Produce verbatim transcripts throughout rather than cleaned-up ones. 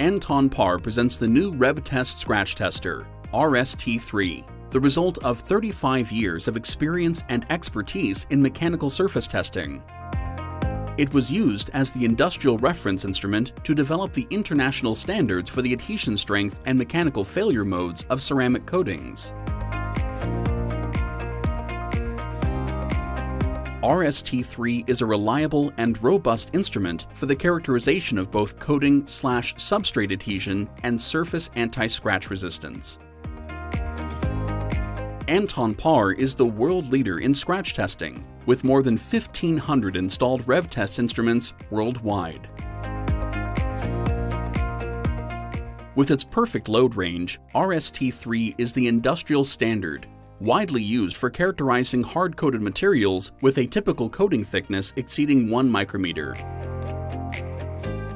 Anton Paar presents the new Revetest Scratch Tester, R S T three, the result of thirty-five years of experience and expertise in mechanical surface testing. It was used as the industrial reference instrument to develop the international standards for the adhesion strength and mechanical failure modes of ceramic coatings. R S T three is a reliable and robust instrument for the characterization of both coating slash substrate adhesion and surface anti-scratch resistance. Anton Paar is the world leader in scratch testing, with more than fifteen hundred installed RevTest instruments worldwide. With its perfect load range, R S T three is the industrial standard, widely used for characterizing hard-coated materials with a typical coating thickness exceeding one micrometer.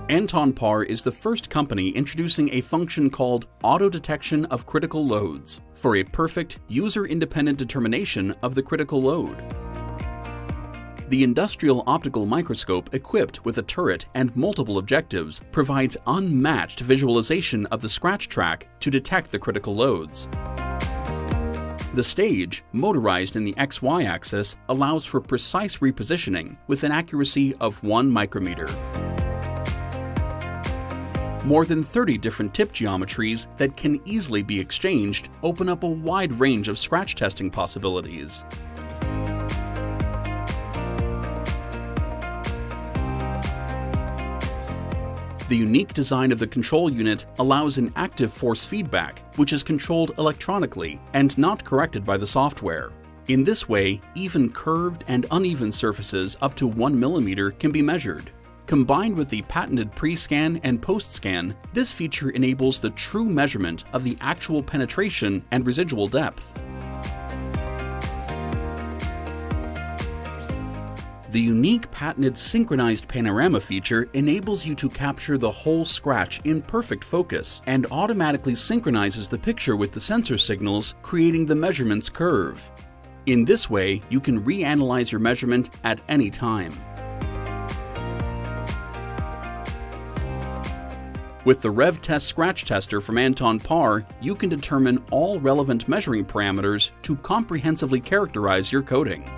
Anton Paar is the first company introducing a function called auto-detection of critical loads for a perfect, user-independent determination of the critical load. The industrial optical microscope, equipped with a turret and multiple objectives, provides unmatched visualization of the scratch track to detect the critical loads. The stage, motorized in the X Y axis, allows for precise repositioning with an accuracy of one micrometer. More than thirty different tip geometries that can easily be exchanged open up a wide range of scratch testing possibilities. The unique design of the control unit allows an active force feedback, which is controlled electronically and not corrected by the software. In this way, even curved and uneven surfaces up to one millimeter can be measured. Combined with the patented pre-scan and post-scan, this feature enables the true measurement of the actual penetration and residual depth. The unique patented synchronized panorama feature enables you to capture the whole scratch in perfect focus and automatically synchronizes the picture with the sensor signals, creating the measurements curve. In this way, you can reanalyze your measurement at any time. With the Revetest Scratch Tester from Anton Paar, you can determine all relevant measuring parameters to comprehensively characterize your coating.